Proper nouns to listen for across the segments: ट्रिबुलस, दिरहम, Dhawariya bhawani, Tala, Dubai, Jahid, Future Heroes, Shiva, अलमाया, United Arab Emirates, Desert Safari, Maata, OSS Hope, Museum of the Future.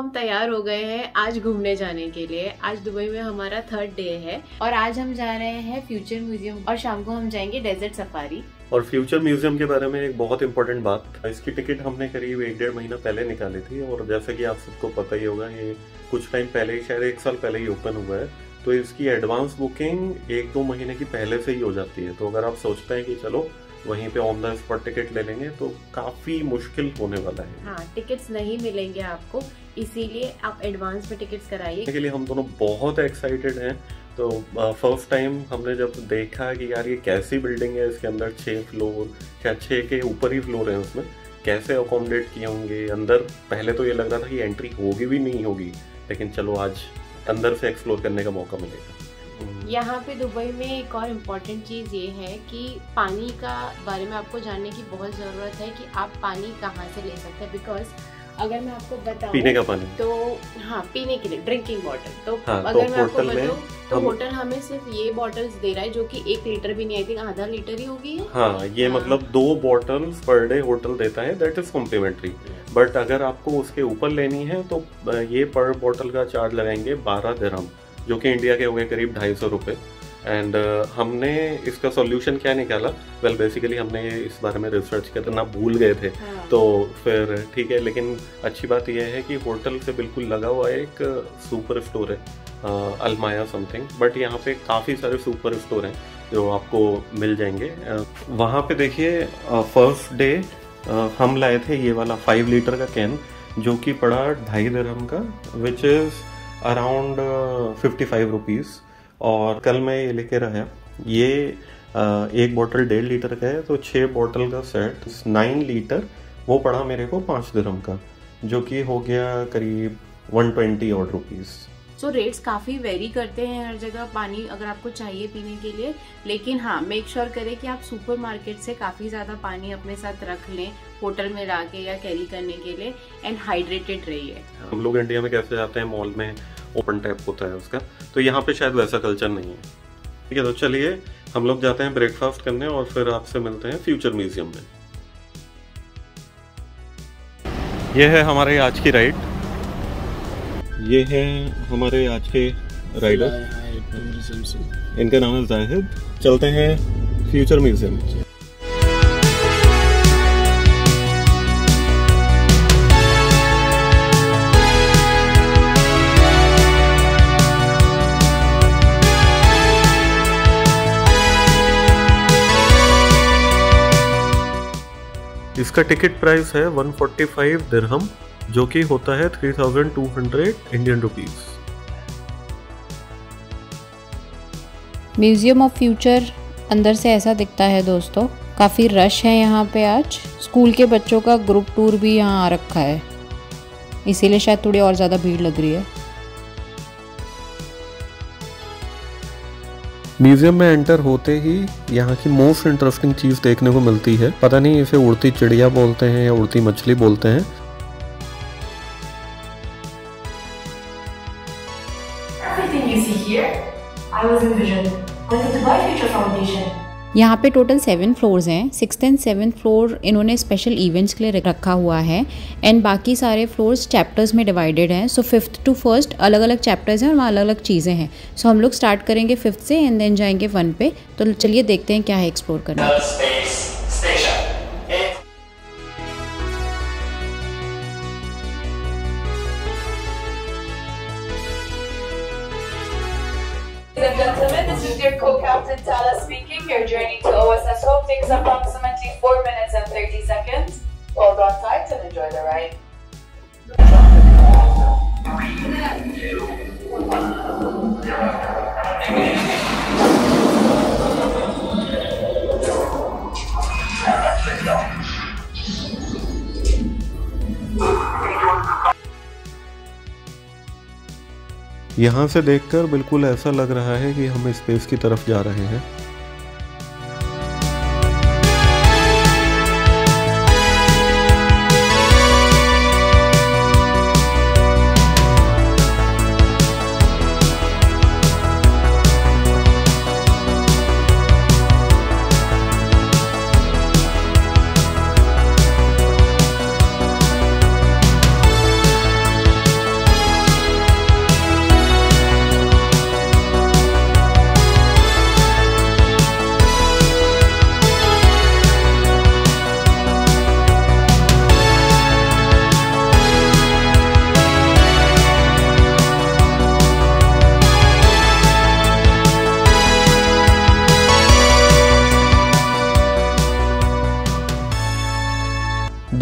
हम तैयार हो गए हैं आज घूमने जाने के लिए। आज दुबई में हमारा थर्ड डे है और आज हम जा रहे हैं फ्यूचर म्यूजियम और शाम को हम जाएंगे डेजर्ट सफारी। और फ्यूचर म्यूजियम के बारे में एक बहुत इंपॉर्टेंट बात, इसकी टिकट हमने करीब 1-1.5 महीना पहले निकाली थी और जैसे कि आप सबको पता ही होगा ये कुछ टाइम पहले ही, शायद 1 साल पहले ही ओपन हुआ है, तो इसकी एडवांस बुकिंग 1-2 महीने की पहले से ही हो जाती है। तो अगर आप सोचते हैं कि चलो वहीं पे ऑन द स्पॉट टिकट ले लेंगे तो काफी मुश्किल होने वाला है। हाँ, टिकट्स नहीं मिलेंगे आपको, इसीलिए आप एडवांस में टिकट्स कराइए। इसके लिए हम दोनों बहुत एक्साइटेड हैं। तो फर्स्ट टाइम हमने जब देखा कि यार ये कैसी बिल्डिंग है, इसके अंदर 6 फ्लोर या 6 के ऊपर ही फ्लोर है, उसमें कैसे अकोमोडेट किए होंगे अंदर। पहले तो ये लग रहा था कि एंट्री होगी भी नहीं होगी, लेकिन चलो आज अंदर से एक्सप्लोर करने का मौका मिलेगा। यहाँ पे दुबई में एक और इम्पॉर्टेंट चीज़ ये है कि पानी का बारे में आपको जानने की बहुत ज़रूरत है कि आप पानी कहाँ से ले सकते हैं। बिकॉज अगर मैं आपको बताऊँ पीने का पानी तो हाँ, पीने के लिए ड्रिंकिंग वाटर, तो हाँ, अगर तो मैं आपको बताऊँ तो होटल हमें सिर्फ ये बॉटल्स दे रहा है जो कि 1 लीटर भी नहीं, आई थिंक आधा लीटर ही होगी। हाँ, ये हाँ। मतलब 2 बॉटल्स पर डे होटल देता है, दैट इज कॉम्प्लीमेंट्री। बट अगर आपको उसके ऊपर लेनी है तो ये पर बॉटल का चार्ज लगाएंगे 12 दिरहम, जो कि इंडिया के हो गए करीब 250 रुपये। एंड हमने इसका सॉल्यूशन क्या निकाला, वेल बेसिकली हमने इस बारे में रिसर्च करना भूल गए थे। हाँ। तो फिर ठीक है, लेकिन अच्छी बात यह है कि होटल से बिल्कुल लगा हुआ एक सुपर स्टोर है, अलमाया समथिंग, बट यहाँ पे काफ़ी सारे सुपर स्टोर हैं जो आपको मिल जाएंगे। वहाँ पे देखिए फर्स्ट डे हम लाए थे ये वाला 5 लीटर का कैन, जो कि पड़ा 2.5 दिरहम का, विच इज़ अराउंड 55 रुपीज़। और कल मैं ये लेके रहा, ये 1 बॉटल 1.5 लीटर का है, तो 6 बॉटल का सेट 9 लीटर, वो पड़ा मेरे को 5 दिरहम का, जो कि हो गया करीब 120 और रुपीज़। सो रेट्स काफ़ी वेरी करते हैं हर जगह पानी अगर आपको चाहिए पीने के लिए, लेकिन हाँ मेक श्योर करें कि आप सुपरमार्केट से काफ़ी ज़्यादा पानी अपने साथ रख लें होटल में ला के या कैरी करने के लिए, एंड हाइड्रेटेड रहिए। हम लोग इंडिया में कैसे जाते हैं मॉल में ओपन टैप होता है उसका, तो यहाँ पे शायद वैसा कल्चर नहीं है। ठीक है, तो चलिए हम लोग जाते हैं ब्रेकफास्ट करने और फिर आपसे मिलते हैं फ्यूचर म्यूजियम में। यह है हमारे आज की राइड, ये हैं हमारे आज के राइडर, इनका नाम है जाहिद। चलते हैं फ्यूचर म्यूजियम। इसका टिकट प्राइस है 145 दिरहम, जो कि होता है 3200 Indian rupees. Museum of future अंदर से ऐसा दिखता है दोस्तों, काफ़ी रश है यहाँ पे आज। स्कूल के बच्चों का ग्रुप टूर भी यहाँ आ रखा है, इसीलिए शायद थोड़ी और ज़्यादा भीड़ लग रही है। म्यूजियम में एंटर होते ही यहाँ की मोस्ट इंटरेस्टिंग चीज़ देखने को मिलती है। पता नहीं इसे उड़ती चिड़िया बोलते हैं या उड़ती मछली बोलते हैं। यहाँ पे टोटल 7 फ्लोर्स हैं। 6th और 7th फ्लोर इन्होंने स्पेशल इवेंट्स के लिए रखा हुआ है, एंड बाकी सारे फ्लोर्स चैप्टर्स में डिवाइडेड हैं। सो 5th to 1st अलग अलग चैप्टर्स हैं और वहाँ अलग अलग चीज़ें हैं। सो हम लोग स्टार्ट करेंगे 5th से एंड देन जाएंगे 1 पे। तो चलिए देखते हैं क्या है एक्सप्लोर करना। Captain Tala speaking. Your journey to OSS Hope takes approximately 4 minutes and 30 seconds. Hold on tight and enjoy the ride. 3, 2, 1. यहाँ से देखकर बिल्कुल ऐसा लग रहा है कि हम स्पेस की तरफ जा रहे हैं।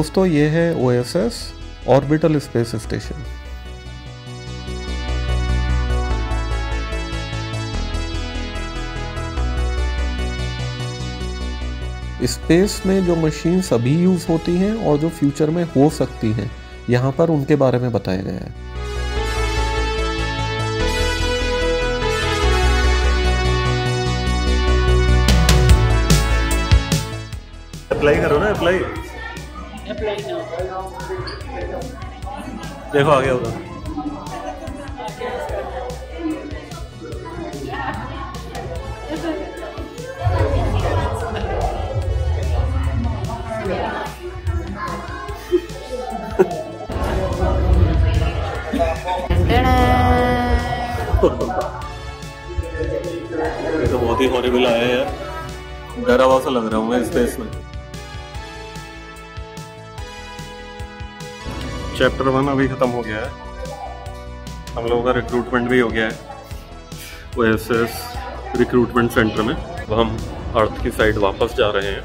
दोस्तों ये है OSS orbital space station. Space में जो मशीन्स अभी यूज होती हैं और जो फ्यूचर में हो सकती हैं, यहाँ पर उनके बारे में बताया गया है। अप्लाई करो ना, अप्लाई देखो आगे होगा। ये तो बहुत ही हॉरिबल आया है यार, डरा हुआ सा लग रहा हूँ मैं स्पेस में। चैप्टर 1 अभी खत्म हो गया है, हम लोगों का रिक्रूटमेंट भी हो गया है ओएसएस रिक्रूटमेंट सेंटर में। अब हम अर्थ की साइड वापस जा रहे हैं।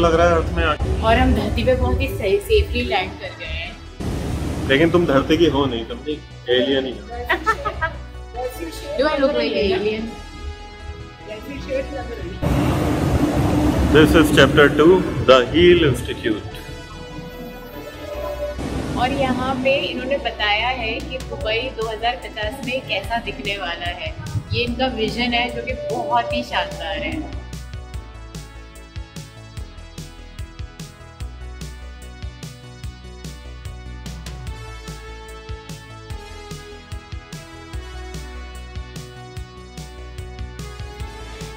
लग रहा है उसमें, और हम धरती पे बहुत ही सही सेफली लैंड कर गए हैं। लेकिन तुम धरती की हो नहीं, तुम एलियन ही हो। Alien. This is chapter 2 the heal institute. और यहाँ पे इन्होंने बताया है कि दुबई 2050 में कैसा दिखने वाला है। ये इनका विजन है जो कि बहुत ही शानदार है।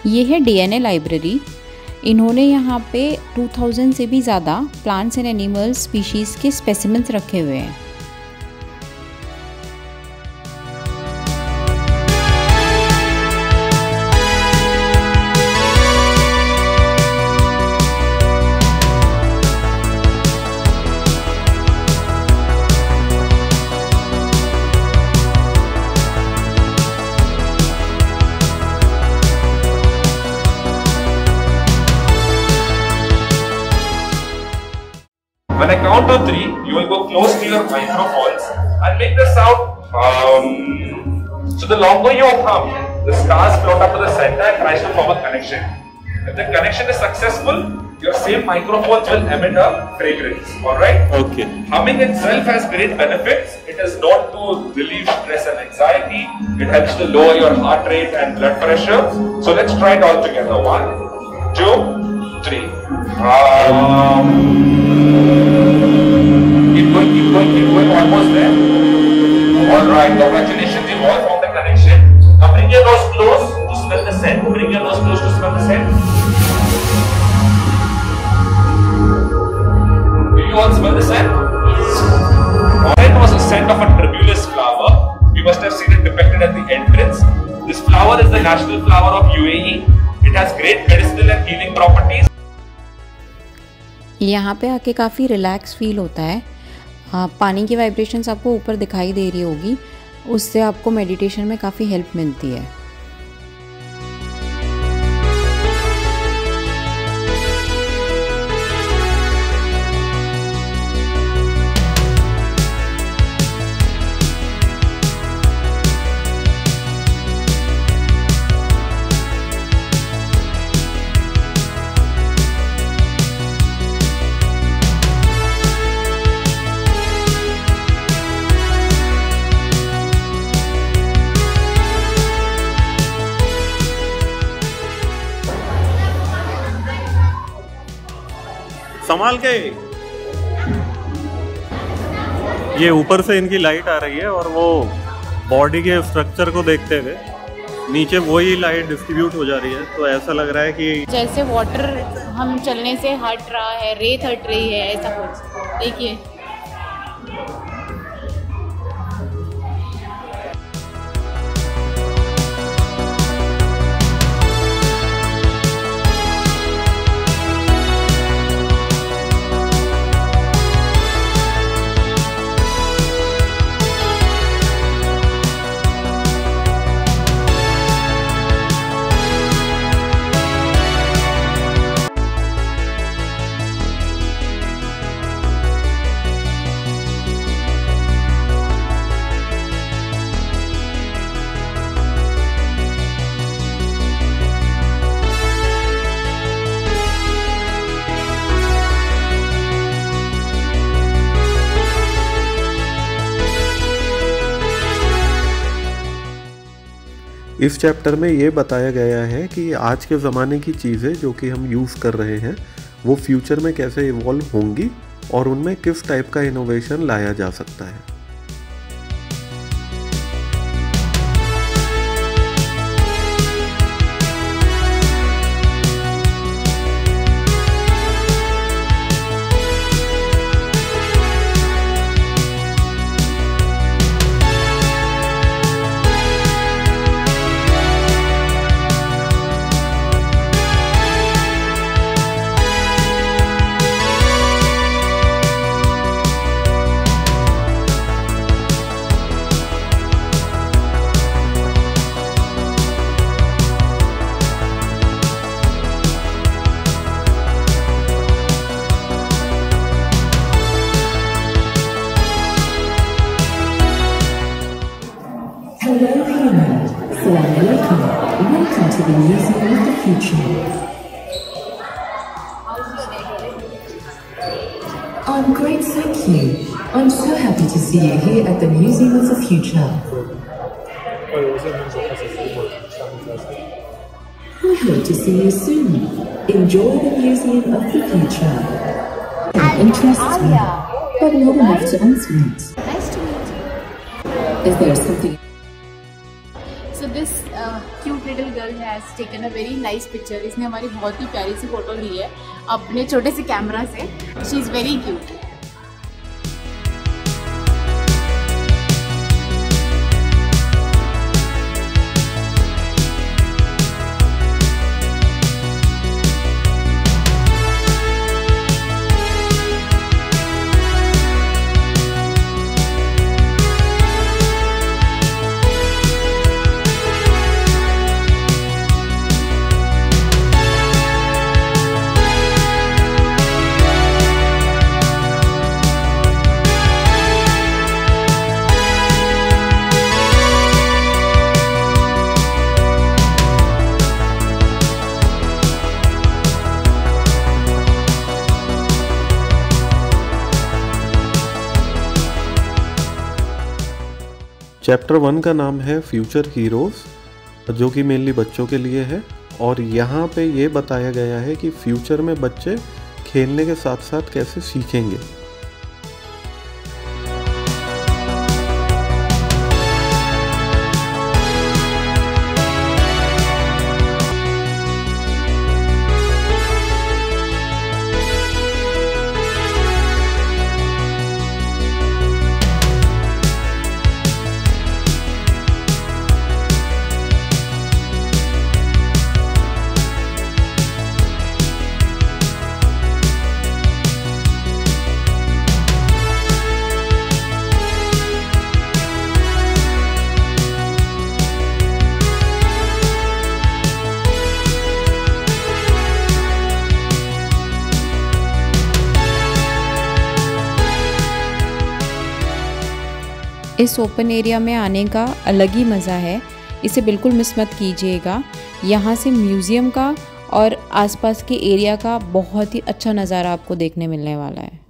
ये है डीएनए लाइब्रेरी। इन्होंने यहाँ पे 2000 से भी ज़्यादा प्लांट्स एंड एनिमल स्पीशीज़ के स्पेसिमेंस रखे हुए हैं। When I count to 3, you will go close to your microphones and make the sound So the longer you hum, the stars float up to the center and tries to form a connection. If the connection is successful, your same microphones will emit a fragrance. Alright? Okay. Humming itself has great benefits. It is known to relieve stress and anxiety. It helps to lower your heart rate and blood pressure. So let's try it all together. 1, 2, 3. Keep going, almost there. Alright, congratulations, you all found the connection. Now bring your nose close to smell the scent. Do you all smell the scent? Alright, it was the scent of a tribulus flower. You must have seen it depicted at the entrance. This flower is the national flower of UAE. It has great medicinal and healing properties. यहाँ पे आके काफ़ी relax feel होता है। पानी की vibrations आपको ऊपर दिखाई दे रही होगी, उससे आपको मेडिटेशन में काफ़ी हेल्प मिलती है। संभाल के, ये ऊपर से इनकी लाइट आ रही है और वो बॉडी के स्ट्रक्चर को देखते हुए नीचे वही लाइट डिस्ट्रीब्यूट हो जा रही है, तो ऐसा लग रहा है कि जैसे वाटर हम चलने से हट रहा है, रेत हट रही है, ऐसा कुछ। देखिए इस चैप्टर में ये बताया गया है कि आज के ज़माने की चीज़ें जो कि हम यूज़ कर रहे हैं वो फ्यूचर में कैसे इवॉल्व होंगी और उनमें किस टाइप का इनोवेशन लाया जा सकता है। Welcome to the Museum of the Future. I'm great, thank you. I'm so happy to see you here at the Museum of the Future. We hope to see you soon. Enjoy the Museum of the Future. An interesting, but not enough to answer it. Nice to meet you. Is there something? So this cute little girl has taken a very nice picture. इसने हमारी बहुत ही प्यारी सी photo ली है अपने छोटे से camera से. She is very cute. Chapter 1 का नाम है फ्यूचर हीरोज़, जो कि मेनली बच्चों के लिए है और यहाँ पे ये बताया गया है कि फ्यूचर में बच्चे खेलने के साथ साथ कैसे सीखेंगे। इस ओपन एरिया में आने का अलग ही मज़ा है, इसे बिल्कुल मिस मत कीजिएगा। यहाँ से म्यूज़ियम का और आसपास के एरिया का बहुत ही अच्छा नज़ारा आपको देखने मिलने वाला है।